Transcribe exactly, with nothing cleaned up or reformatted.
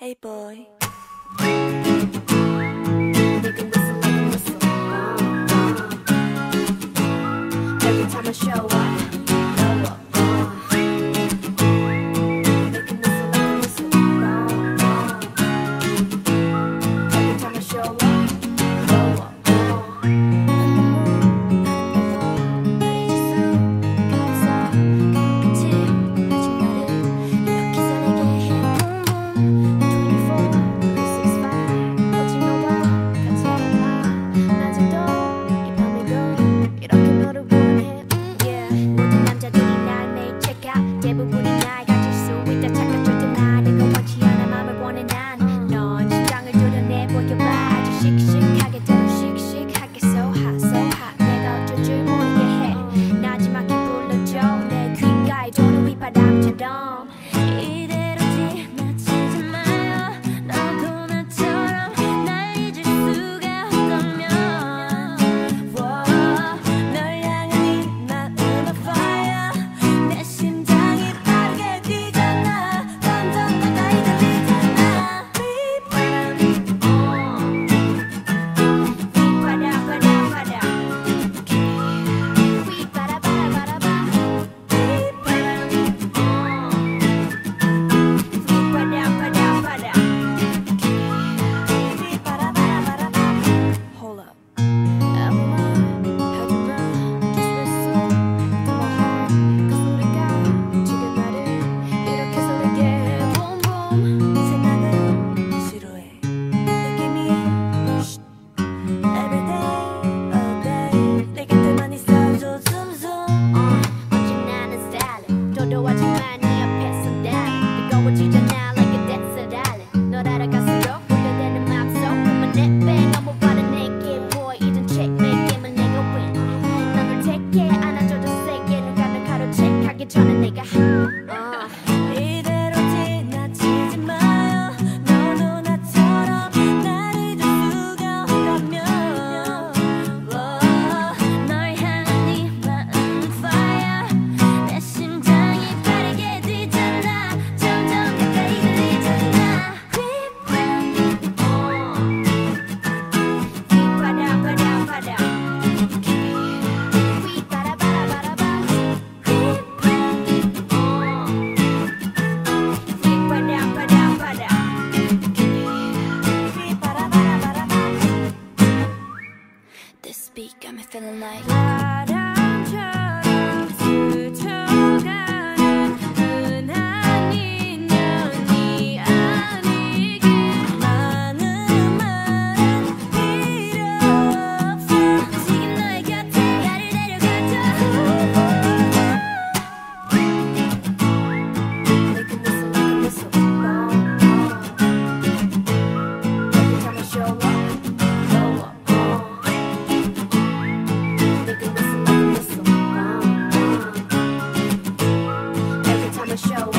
Hey boy. Every time I show up. This beat got me feeling like I don't try to talk. Show